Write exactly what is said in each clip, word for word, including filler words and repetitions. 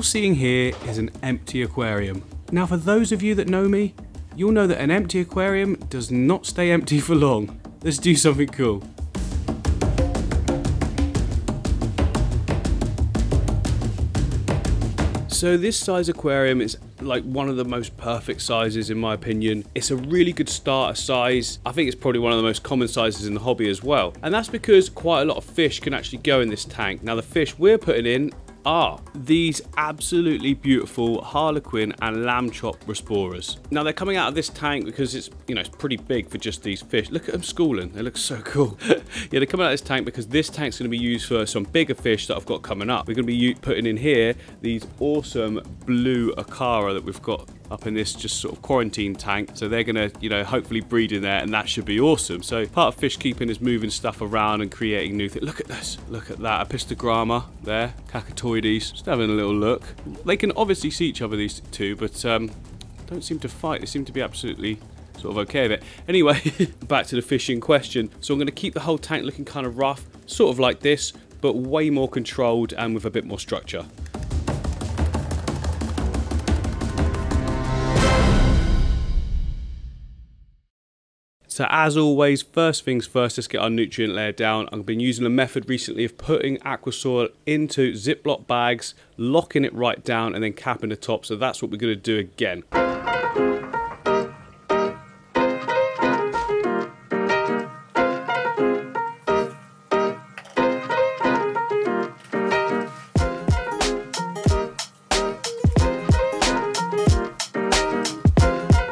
you're seeing here is an empty aquarium. Now for those of you that know me, you'll know that an empty aquarium does not stay empty for long. Let's do something cool. So this size aquarium is like one of the most perfect sizes in my opinion. It's a really good starter size. I think it's probably one of the most common sizes in the hobby as well. And that's because quite a lot of fish can actually go in this tank. Now the fish we're putting in are these absolutely beautiful harlequin and lamb chop rasboras. Now they're coming out of this tank because it's, you know, it's pretty big for just these fish. Look at them schooling, they look so cool. Yeah, they're coming out of this tank because this tank's going to be used for some bigger fish that I've got coming up. We're going to be putting in here these awesome blue acara that we've got up in this just sort of quarantine tank. So they're gonna, you know, hopefully breed in there and that should be awesome. So part of fish keeping is moving stuff around and creating new things. Look at this, look at that, epistogramma there, cacatoides, just having a little look. They can obviously see each other, these two, but um, don't seem to fight. They seem to be absolutely sort of okay with it. Anyway, back to the fish in question. So I'm gonna keep the whole tank looking kind of rough, sort of like this, but way more controlled and with a bit more structure. So as always, first things first, let's get our nutrient layer down. I've been using a method recently of putting aqua soil into Ziploc bags, locking it right down and then capping the top. So that's what we're going to do again.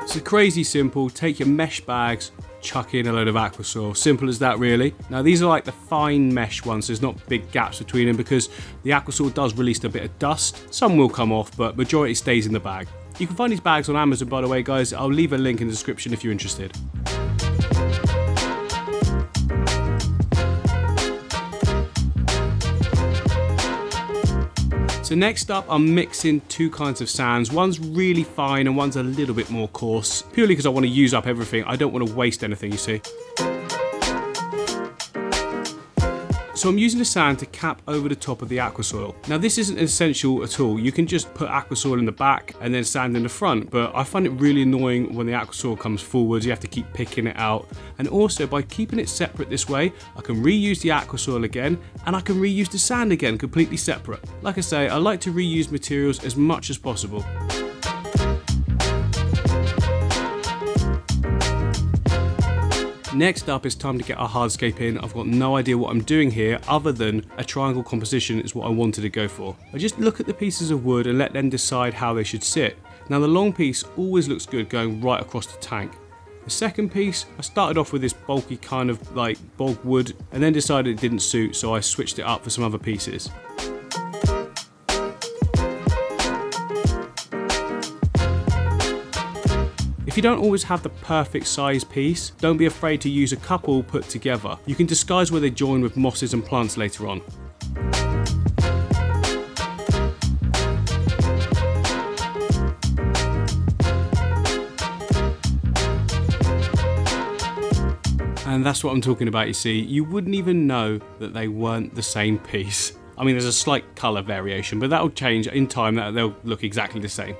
So crazy simple, take your mesh bags, chuck in a load of aqua soil. Simple as that really. Now these are like the fine mesh ones, so there's not big gaps between them because the aqua soil does release a bit of dust. Some will come off, but majority stays in the bag. You can find these bags on Amazon, by the way guys. I'll leave a link in the description if you're interested. So next up, I'm mixing two kinds of sands. One's really fine and one's a little bit more coarse, purely because I want to use up everything. I don't want to waste anything, you see. So I'm using the sand to cap over the top of the aqua soil. Now this isn't essential at all. You can just put aqua soil in the back and then sand in the front, but I find it really annoying when the aqua soil comes forwards. You have to keep picking it out. And also by keeping it separate this way, I can reuse the aqua soil again and I can reuse the sand again, completely separate. Like I say, I like to reuse materials as much as possible. Next up, it's time to get our hardscape in. I've got no idea what I'm doing here other than a triangle composition is what I wanted to go for. I just look at the pieces of wood and let them decide how they should sit. Now the long piece always looks good going right across the tank. The second piece, I started off with this bulky kind of like bog wood and then decided it didn't suit, so I switched it up for some other pieces. If you don't always have the perfect size piece, don't be afraid to use a couple put together. You can disguise where they join with mosses and plants later on. And that's what I'm talking about, you see. You wouldn't even know that they weren't the same piece. I mean, there's a slight colour variation, but that'll change in time. They'll look exactly the same.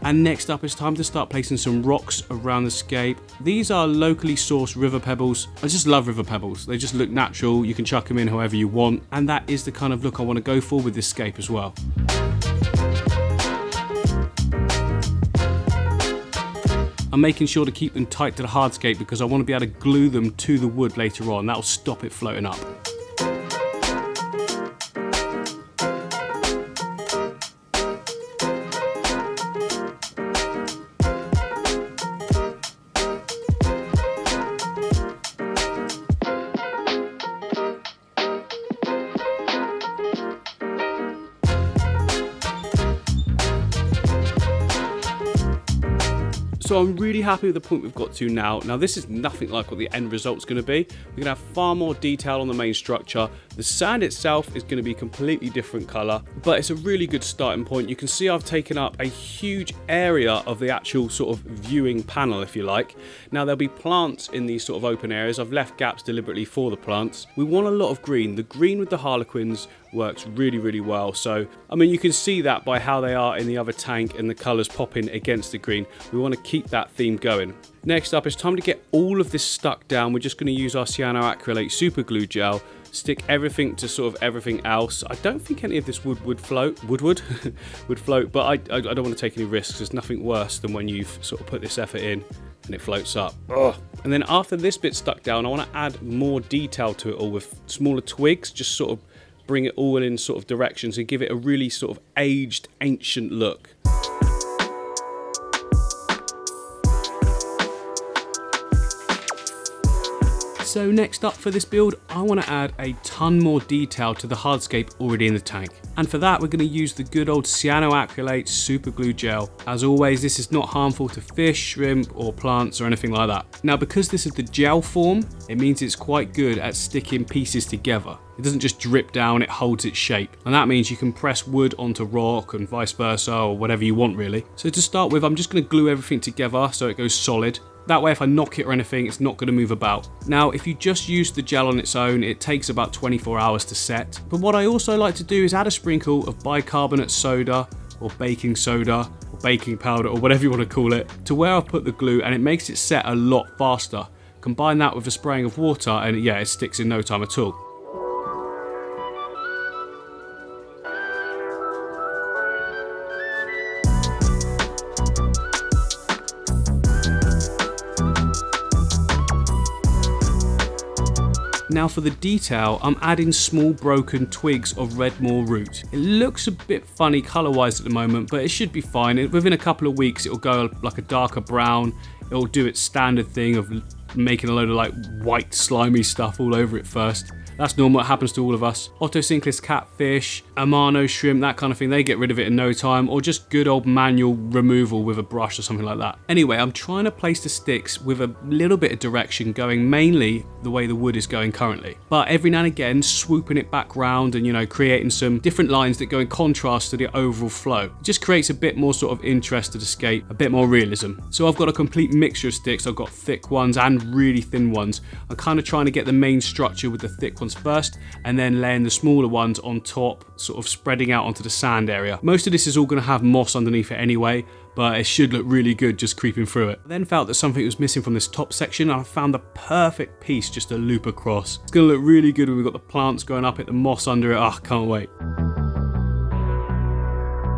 And next up, it's time to start placing some rocks around the scape. These are locally sourced river pebbles. I just love river pebbles. They just look natural. You can chuck them in however you want. And that is the kind of look I want to go for with this scape as well. I'm making sure to keep them tight to the hardscape because I want to be able to glue them to the wood later on. That'll stop it floating up. So I'm really happy with the point we've got to now. Now this is nothing like what the end result's going to be. We're going to have far more detail on the main structure. The sand itself is going to be a completely different colour, but it's a really good starting point. You can see I've taken up a huge area of the actual sort of viewing panel, if you like. Now there'll be plants in these sort of open areas. I've left gaps deliberately for the plants. We want a lot of green. The green with the harlequins works really, really well. So, I mean, you can see that by how they are in the other tank and the colours popping against the green. We want to keep that theme going. Next up, it's time to get all of this stuck down. We're just going to use our cyanoacrylate super glue gel, stick everything to sort of everything else. I don't think any of this wood would float, woodwood would float, but I, I, I don't want to take any risks. There's nothing worse than when you've sort of put this effort in and it floats up. Ugh. And then after this bit's stuck down, I want to add more detail to it all with smaller twigs, just sort of bring it all in sort of directions and give it a really sort of aged, ancient look. So next up for this build, I want to add a ton more detail to the hardscape already in the tank. And for that, we're going to use the good old cyanoacrylate super glue gel. As always, this is not harmful to fish, shrimp, or plants or anything like that. Now, because this is the gel form, it means it's quite good at sticking pieces together. It doesn't just drip down, it holds its shape. And that means you can press wood onto rock and vice versa, or whatever you want really. So to start with, I'm just going to glue everything together so it goes solid. That way if I knock it or anything, it's not going to move about. Now, if you just use the gel on its own, it takes about twenty-four hours to set. But what I also like to do is add a sprinkle of bicarbonate soda or baking soda or baking powder or whatever you want to call it to where I've put the glue, and it makes it set a lot faster. Combine that with a spraying of water and yeah, it sticks in no time at all. Now for the detail, I'm adding small broken twigs of red moor root. It looks a bit funny colour-wise at the moment, but it should be fine. Within a couple of weeks, it'll go like a darker brown. It'll do its standard thing of making a load of like white slimy stuff all over it first. That's normal, it happens to all of us. Otocinclus catfish, Amano shrimp, that kind of thing, they get rid of it in no time, or just good old manual removal with a brush or something like that. Anyway, I'm trying to place the sticks with a little bit of direction going mainly the way the wood is going currently. But every now and again, swooping it back round and, you know, creating some different lines that go in contrast to the overall flow. It just creates a bit more sort of interest to the scape, a bit more realism. So I've got a complete mixture of sticks. I've got thick ones and really thin ones. I'm kind of trying to get the main structure with the thick ones first and then laying the smaller ones on top, sort of spreading out onto the sand area. Most of this is all going to have moss underneath it anyway, but it should look really good just creeping through it. I then felt that something was missing from this top section and I found the perfect piece just to loop across. It's going to look really good when we've got the plants growing up, at the moss under it. Ah, oh, can't wait.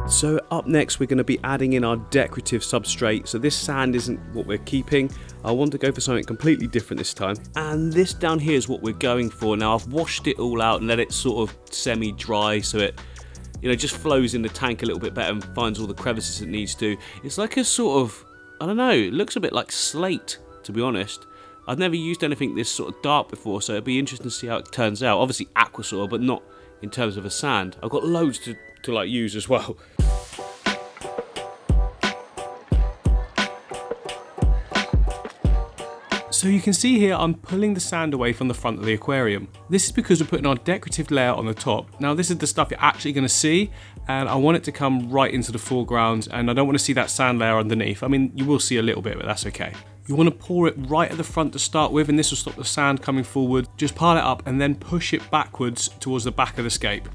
So up next, we're going to be adding in our decorative substrate. So this sand isn't what we're keeping. I want to go for something completely different this time. And this down here is what we're going for. Now I've washed it all out and let it sort of semi-dry so it, you know, just flows in the tank a little bit better and finds all the crevices it needs to. It's like a sort of, I don't know, it looks a bit like slate, to be honest. I've never used anything this sort of dark before, so it'll be interesting to see how it turns out. Obviously aqua soil, but not in terms of a sand. I've got loads to, to like use as well. So you can see here I'm pulling the sand away from the front of the aquarium. This is because we're putting our decorative layer on the top. Now this is the stuff you're actually going to see, and I want it to come right into the foreground, and I don't want to see that sand layer underneath. I mean, you will see a little bit, but that's okay. You want to pour it right at the front to start with, and this will stop the sand coming forward. Just pile it up and then push it backwards towards the back of the scape.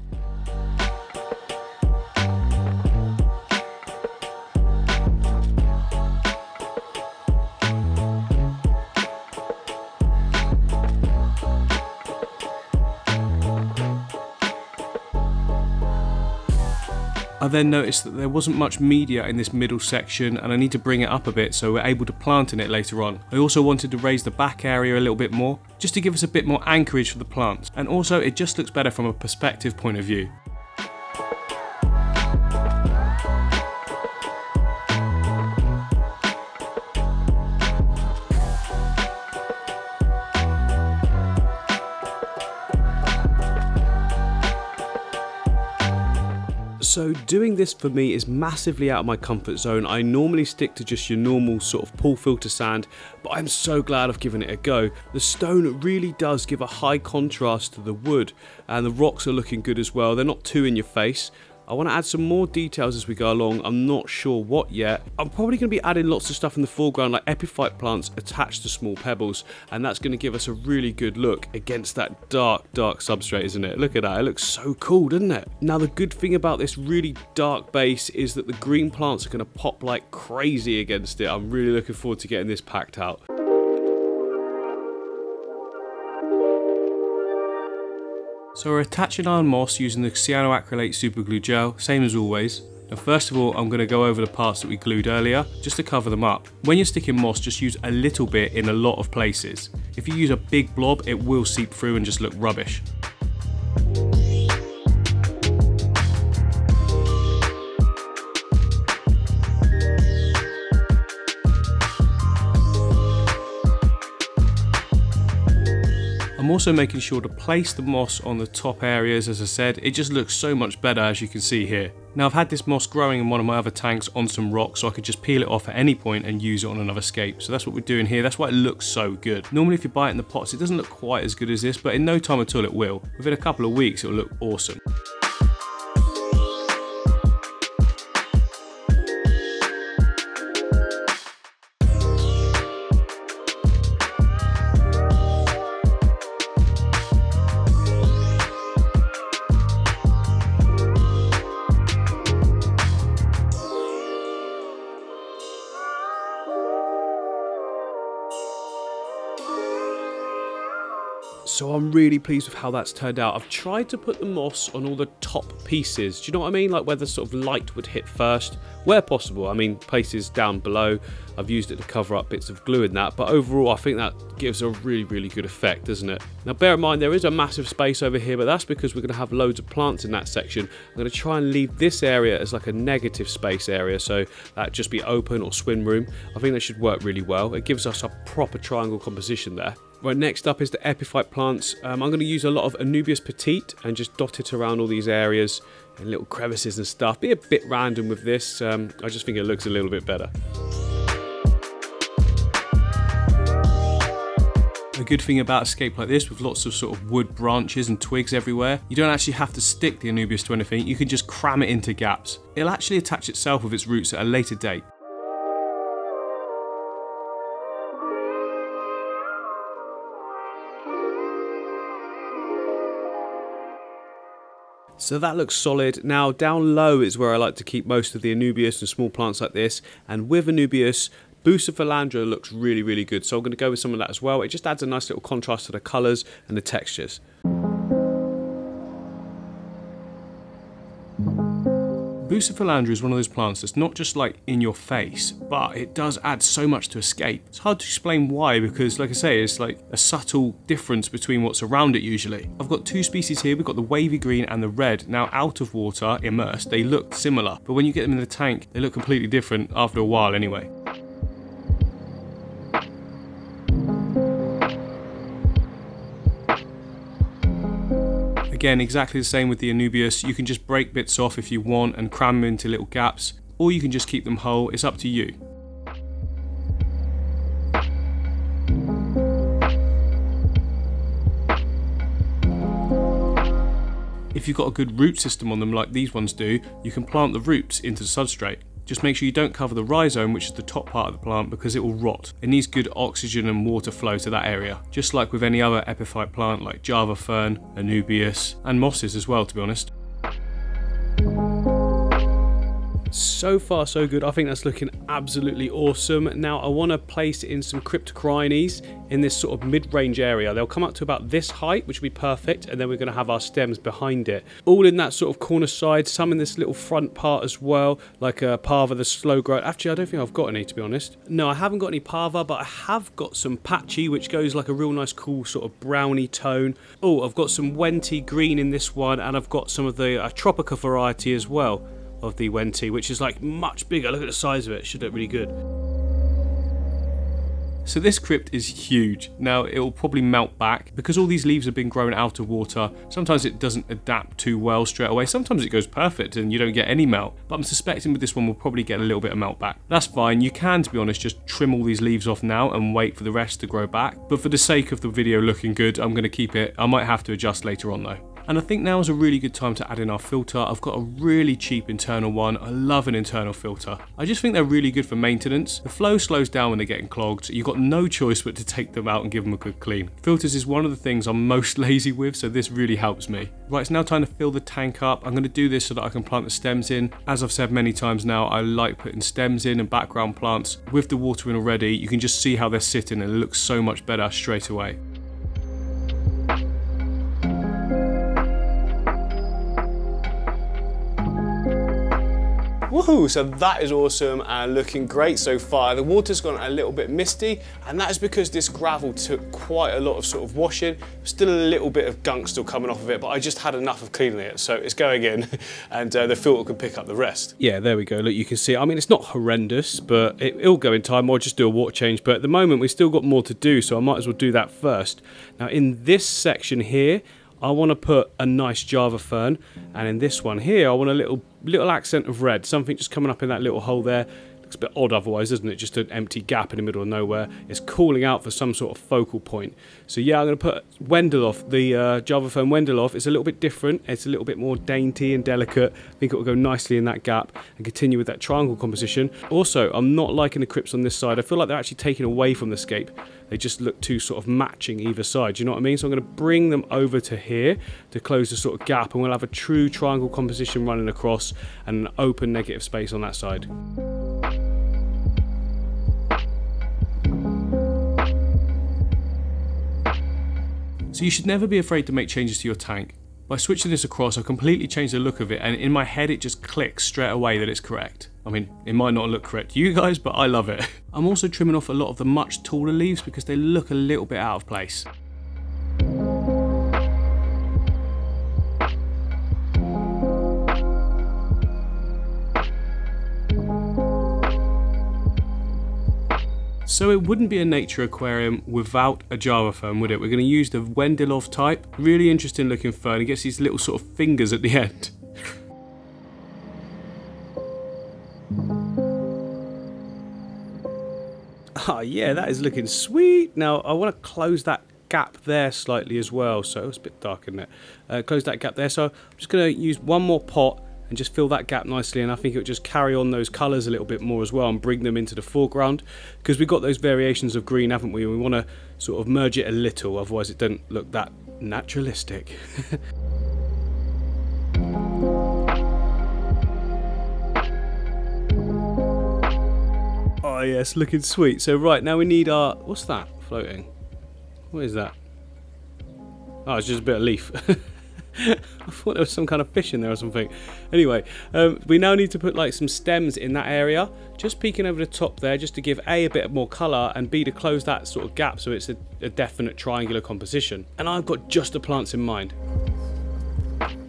I then noticed that there wasn't much media in this middle section and I need to bring it up a bit so we're able to plant in it later on. I also wanted to raise the back area a little bit more, just to give us a bit more anchorage for the plants, and also it just looks better from a perspective point of view. So doing this for me is massively out of my comfort zone. I normally stick to just your normal sort of pool filter sand, but I'm so glad I've given it a go. The stone really does give a high contrast to the wood, and the rocks are looking good as well. They're not too in your face. I want to add some more details as we go along. I'm not sure what yet. I'm probably going to be adding lots of stuff in the foreground, like epiphyte plants attached to small pebbles, and that's going to give us a really good look against that dark, dark substrate, isn't it? Look at that. It looks so cool, doesn't it? Now, the good thing about this really dark base is that the green plants are going to pop like crazy against it. I'm really looking forward to getting this packed out. So we're attaching our moss using the cyanoacrylate superglue gel, same as always. Now first of all, I'm going to go over the parts that we glued earlier, just to cover them up. When you're sticking moss, just use a little bit in a lot of places. If you use a big blob, it will seep through and just look rubbish. I'm also making sure to place the moss on the top areas. As I said, it just looks so much better, as you can see here. Now I've had this moss growing in one of my other tanks on some rocks, so I could just peel it off at any point and use it on another scape. So that's what we're doing here. That's why it looks so good. Normally if you buy it in the pots, it doesn't look quite as good as this, but in no time at all it will. Within a couple of weeks it'll look awesome. So I'm really pleased with how that's turned out. I've tried to put the moss on all the top pieces. Do you know what I mean? Like where the sort of light would hit first, where possible. I mean, places down below, I've used it to cover up bits of glue in that. But overall, I think that gives a really, really good effect, doesn't it? Now, bear in mind, there is a massive space over here, but that's because we're going to have loads of plants in that section. I'm going to try and leave this area as like a negative space area. So that just be open or swim room. I think that should work really well. It gives us a proper triangle composition there. Right, next up is the epiphyte plants. Um, I'm going to use a lot of Anubias petite and just dot it around all these areas and little crevices and stuff. Be a bit random with this. Um, I just think it looks a little bit better. A good thing about a scape like this with lots of sort of wood branches and twigs everywhere, you don't actually have to stick the Anubias to anything. You can just cram it into gaps. It'll actually attach itself with its roots at a later date. So that looks solid. Now down low is where I like to keep most of the Anubias and small plants like this, and with Anubias, Bucephalandra looks really, really good. So I'm going to go with some of that as well. It just adds a nice little contrast to the colours and the textures. Bucephalandra is one of those plants that's not just like in your face, but it does add so much to a scape. It's hard to explain why, because like I say, it's like a subtle difference between what's around it usually. I've got two species here. We've got the wavy green and the red. Now out of water, immersed, they look similar, but when you get them in the tank, they look completely different after a while anyway. Again, exactly the same with the Anubias. You can just break bits off if you want and cram them into little gaps, or you can just keep them whole. It's up to you. If you've got a good root system on them like these ones do, you can plant the roots into the substrate. Just make sure you don't cover the rhizome, which is the top part of the plant, because it will rot. It needs good oxygen and water flow to that area, just like with any other epiphyte plant like Java fern, Anubias, and mosses as well, to be honest. So far so good. I think that's looking absolutely awesome. Now I want to place in some cryptocrinese in this sort of mid-range area. They'll come up to about this height, which will be perfect, and then we're going to have our stems behind it, all in that sort of corner side, some in this little front part as well, like a parva, the slow growth. Actually, I don't think I've got any, to be honest. No, I haven't got any parva, but I have got some patchy, which goes like a real nice cool sort of browny tone. Oh, I've got some Wenty green in this one, and I've got some of the uh, Tropica variety as well of the Wenty, which is like much bigger. Look at the size of it. Should look really good. So this crypt is huge. Now it will probably melt back because all these leaves have been grown out of water. Sometimes it doesn't adapt too well straight away. Sometimes it goes perfect and you don't get any melt, but I'm suspecting with this one we'll probably get a little bit of melt back. That's fine. You can, to be honest, just trim all these leaves off now and wait for the rest to grow back. But for the sake of the video looking good, I'm going to keep it. I might have to adjust later on though. And I think now is a really good time to add in our filter. I've got a really cheap internal one. I love an internal filter. I just think they're really good for maintenance. The flow slows down when they're getting clogged. You've got no choice but to take them out and give them a good clean. Filters is one of the things I'm most lazy with, so this really helps me. Right, it's now time to fill the tank up. I'm going to do this so that I can plant the stems in. As I've said many times now, I like putting stems in and background plants. With the water in already, you can just see how they're sitting and it looks so much better straight away. Woohoo, so that is awesome and looking great so far. The water's gone a little bit misty, and that is because this gravel took quite a lot of sort of washing. Still a little bit of gunk still coming off of it, but I just had enough of cleaning it, so it's going in, and uh, the filter can pick up the rest. Yeah, there we go. Look, you can see, I mean, it's not horrendous, but it, it'll go in time. I'll just do a water change, but at the moment, we've still got more to do, so I might as well do that first. Now, in this section here, I want to put a nice Java fern, and in this one here, I want a little little accent of red, something just coming up in that little hole there. Looks a bit odd otherwise, doesn't it? Just an empty gap in the middle of nowhere. It's calling out for some sort of focal point. So yeah, I'm going to put Wendeloff, the uh, Java fern Wendeloff. It's a little bit different. It's a little bit more dainty and delicate. I think it will go nicely in that gap and continue with that triangle composition. Also, I'm not liking the crypts on this side. I feel like they're actually taken away from the scape. They just look too sort of matching either side, do you know what I mean? So I'm going to bring them over to here to close the sort of gap, and we'll have a true triangle composition running across and an open negative space on that side. So you should never be afraid to make changes to your tank. By switching this across, I've completely changed the look of it, and in my head it just clicks straight away that it's correct. I mean, it might not look correct to you guys, but I love it. I'm also trimming off a lot of the much taller leaves because they look a little bit out of place. So it wouldn't be a nature aquarium without a Java fern, would it? We're going to use the Wendeloff type. Really interesting looking fern. It gets these little sort of fingers at the end. Ah, oh, yeah, that is looking sweet. Now, I want to close that gap there slightly as well. So it's a bit dark, isn't it? Uh, close that gap there. So I'm just going to use one more pot and just fill that gap nicely, and I think it would just carry on those colours a little bit more as well and bring them into the foreground, because we've got those variations of green, haven't we? And we want to sort of merge it a little, otherwise it doesn't look that naturalistic. Oh yes, looking sweet. So right, now we need our... what's that floating? What is that? Oh, it's just a bit of leaf. I thought there was some kind of fish in there or something. Anyway, um, we now need to put like some stems in that area, just peeking over the top there, just to give A, a bit more colour, and B, to close that sort of gap so it's a, a definite triangular composition. And I've got just the plants in mind.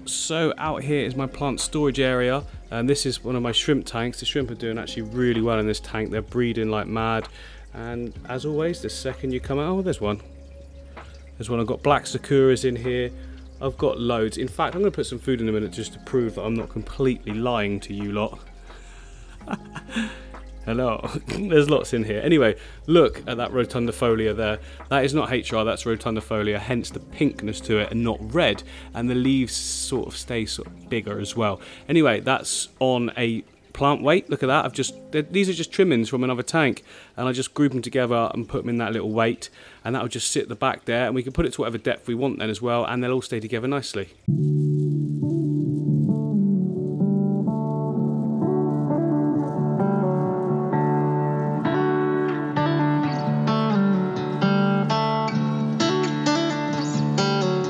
So out here is my plant storage area, and this is one of my shrimp tanks. The shrimp are doing actually really well in this tank. They're breeding like mad, and as always, the second you come out... oh, there's one. There's one. I've got black sakuras in here. I've got loads. In fact, I'm going to put some food in a minute just to prove that I'm not completely lying to you lot. Hello. There's lots in here. Anyway, look at that rotundifolia there. That is not H R, that's rotundifolia, hence the pinkness to it and not red. And the leaves sort of stay sort of bigger as well. Anyway, that's on a plant weight. Look at that. I've just... these are just trimmings from another tank, and I just group them together and put them in that little weight, and that'll just sit at the back there, and we can put it to whatever depth we want then as well, and they'll all stay together nicely.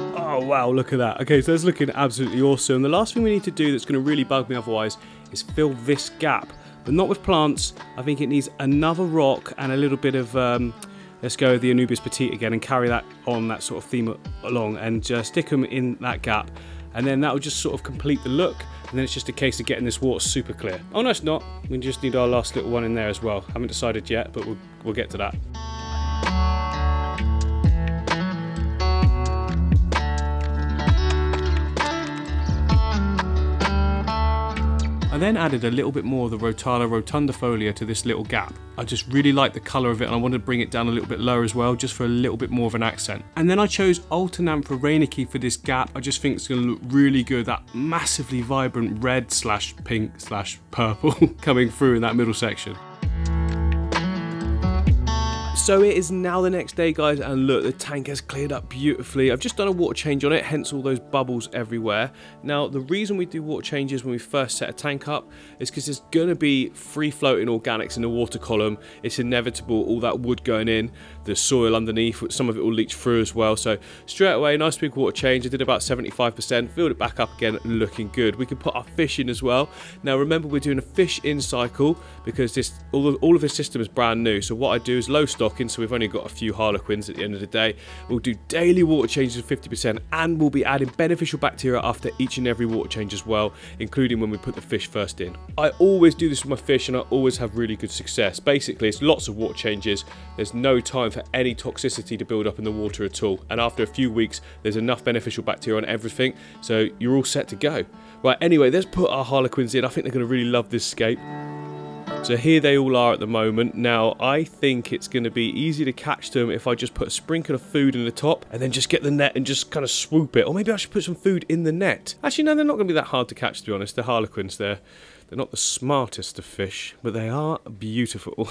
Wow, look at that. Okay, so that's looking absolutely awesome. The last thing we need to do that's going to really bug me otherwise is fill this gap, but not with plants. I think it needs another rock and a little bit of... um, let's go with the Anubias petite again and carry that on, that sort of theme along, and uh, stick them in that gap, and then that will just sort of complete the look, and then it's just a case of getting this water super clear. Oh no, it's not. We just need our last little one in there as well. Haven't decided yet, but we'll, we'll get to that. I then added a little bit more of the Rotala rotundifolia to this little gap. I just really liked the colour of it and I wanted to bring it down a little bit lower as well, just for a little bit more of an accent. And then I chose Alternanthera reineckii for this gap. I just think it's going to look really good, that massively vibrant red slash pink slash purple coming through in that middle section. So it is now the next day, guys, and look, the tank has cleared up beautifully. I've just done a water change on it, hence all those bubbles everywhere. Now, the reason we do water changes when we first set a tank up is because there's going to be free-floating organics in the water column. It's inevitable, all that wood going in, the soil underneath, some of it will leach through as well. So straight away, nice big water change. I did about seventy-five percent, filled it back up again, looking good. We could put our fish in as well. Now, remember, we're doing a fish-in cycle because this all, all of this system is brand new. So what I do is low stock, so we've only got a few harlequins at the end of the day. We'll do daily water changes of fifty percent, and we'll be adding beneficial bacteria after each and every water change as well, including when we put the fish first in. I always do this with my fish and I always have really good success. Basically, it's lots of water changes. There's no time for any toxicity to build up in the water at all. And after a few weeks, there's enough beneficial bacteria on everything, so you're all set to go. Right, anyway, let's put our harlequins in. I think they're going to really love this scape. So here they all are at the moment. Now, I think it's going to be easy to catch them if I just put a sprinkle of food in the top and then just get the net and just kind of swoop it. Or maybe I should put some food in the net. Actually, no, they're not going to be that hard to catch, to be honest. The harlequins, they're, they're not the smartest of fish, but they are beautiful.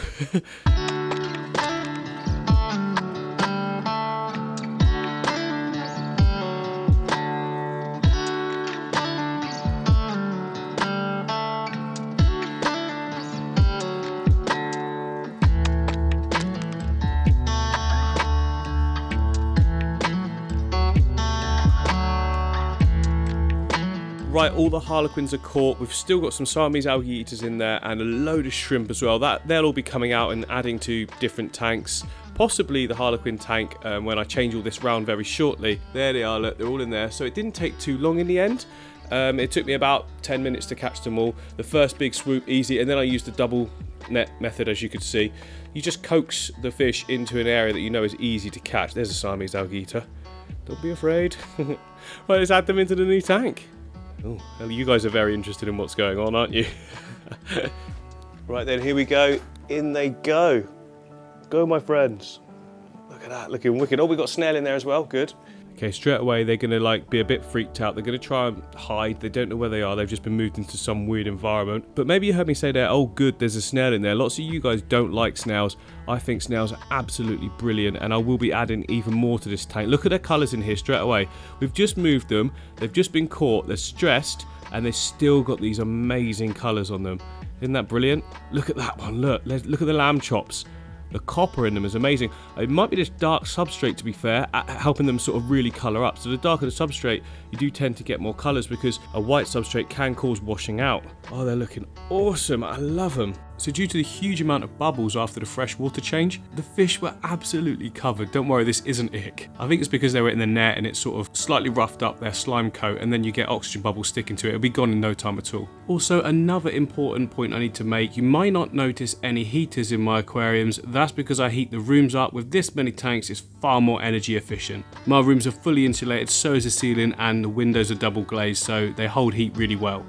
Right, all the harlequins are caught. We've still got some Siamese algae eaters in there and a load of shrimp as well. That they'll all be coming out and adding to different tanks. Possibly the harlequin tank um, when I change all this round very shortly. There they are, look, they're all in there. So it didn't take too long in the end. Um, it took me about ten minutes to catch them all. The first big swoop, easy, and then I used the double net method, as you could see. You just coax the fish into an area that you know is easy to catch. There's a Siamese algae eater. Don't be afraid. Right, let's add them into the new tank. Oh, well, you guys are very interested in what's going on, aren't you? Right then, here we go. In they go. Go, my friends. Look at that, looking wicked. Oh, we got snail in there as well, good. Okay, straight away, they're gonna like be a bit freaked out. They're gonna try and hide. They don't know where they are. They've just been moved into some weird environment. But maybe you heard me say there, oh good, there's a snail in there. Lots of you guys don't like snails. I think snails are absolutely brilliant and I will be adding even more to this tank. Look at their colors in here straight away. We've just moved them. They've just been caught. They're stressed and they've still got these amazing colors on them. Isn't that brilliant? Look at that one, look. Look at the lamb chops. The copper in them is amazing. It might be this dark substrate, to be fair, helping them sort of really colour up. So the darker the substrate, you do tend to get more colours because a white substrate can cause washing out. Oh, they're looking awesome. I love them. So due to the huge amount of bubbles after the fresh water change, the fish were absolutely covered. Don't worry, this isn't ick. I think it's because they were in the net and it sort of slightly roughed up their slime coat and then you get oxygen bubbles sticking to it. It'll be gone in no time at all. Also, another important point I need to make, you might not notice any heaters in my aquariums. That's because I heat the rooms up. With this many tanks, it's far more energy efficient. My rooms are fully insulated, so is the ceiling, and the windows are double glazed, so they hold heat really well.